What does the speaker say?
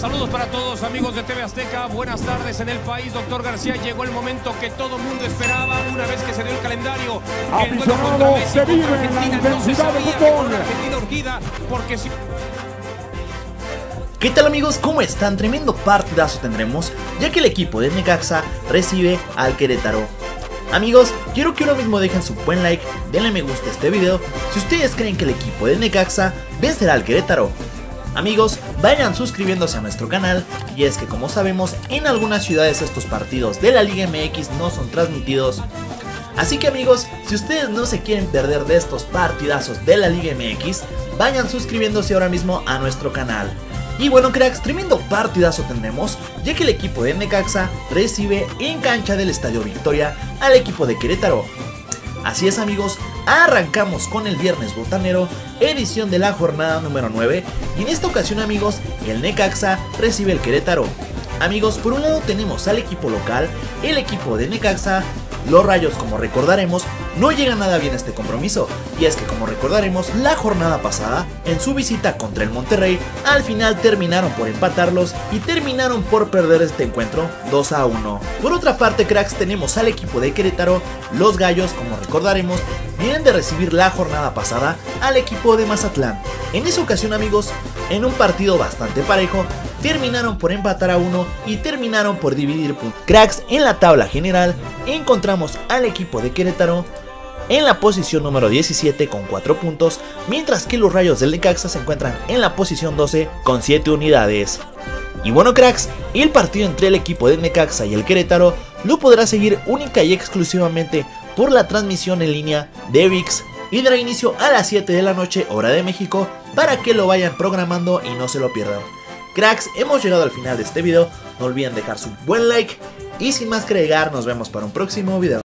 Saludos para todos amigos de TV Azteca, buenas tardes en el país. Doctor García, llegó el momento que todo mundo esperaba una vez que se dio el calendario. Aficionado, se vive la intensidad del fútbol. Argentina urgida porque si... ¿Qué tal amigos? ¿Cómo están? Tremendo partidazo tendremos, ya que el equipo de Necaxa recibe al Querétaro. Amigos, quiero que ahora mismo dejen su buen like, denle me gusta a este video si ustedes creen que el equipo de Necaxa vencerá al Querétaro. Amigos, vayan suscribiéndose a nuestro canal, y es que como sabemos en algunas ciudades estos partidos de la Liga MX no son transmitidos. Así que amigos, si ustedes no se quieren perder de estos partidazos de la Liga MX, vayan suscribiéndose ahora mismo a nuestro canal. Y bueno cracks, tremendo partidazo tendremos, ya que el equipo de Necaxa recibe en cancha del Estadio Victoria al equipo de Querétaro. Así es amigos, arrancamos con el Viernes Botanero, edición de la jornada número 9, y en esta ocasión amigos, el Necaxa recibe el Querétaro. Amigos, por un lado tenemos al equipo local, el equipo de Necaxa. Los Rayos, como recordaremos, no llega nada bien a este compromiso, y es que como recordaremos la jornada pasada, en su visita contra el Monterrey, al final terminaron por empatarlos y terminaron por perder este encuentro 2-1. Por otra parte cracks, tenemos al equipo de Querétaro. Los Gallos, como recordaremos, vienen de recibir la jornada pasada al equipo de Mazatlán. En esa ocasión amigos, en un partido bastante parejo, terminaron por empatar a uno y terminaron por dividir puntos. Cracks, en la tabla general encontramos al equipo de Querétaro en la posición número 17 con 4 puntos, mientras que los Rayos del Necaxa se encuentran en la posición 12 con 7 unidades. Y bueno cracks, el partido entre el equipo de Necaxa y el Querétaro lo podrá seguir única y exclusivamente por la transmisión en línea de VIX, y dará inicio a las 7 de la noche hora de México, para que lo vayan programando y no se lo pierdan. Cracks, hemos llegado al final de este video, no olviden dejar su buen like y sin más que agregar nos vemos para un próximo video.